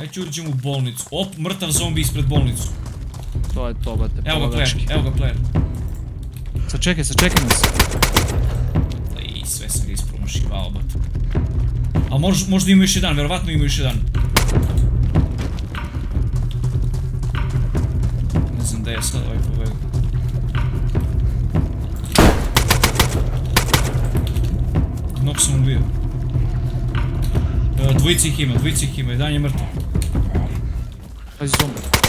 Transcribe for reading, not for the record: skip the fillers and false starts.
Ja ću uđem u bolnicu. Op, mrtav zombi ispred bolnicu. To je to, bate. Evo ga player, evo ga player. Sačekaj, sačekaj nas. I sve sam ga ispromašivao, bate. Ali možda ima još jedan, verovatno ima još jedan. Ne znam da je sad ovaj pobegao. Nog sam ubio. Dvojici ih ima, jedan je mrtav. Pazi zombi.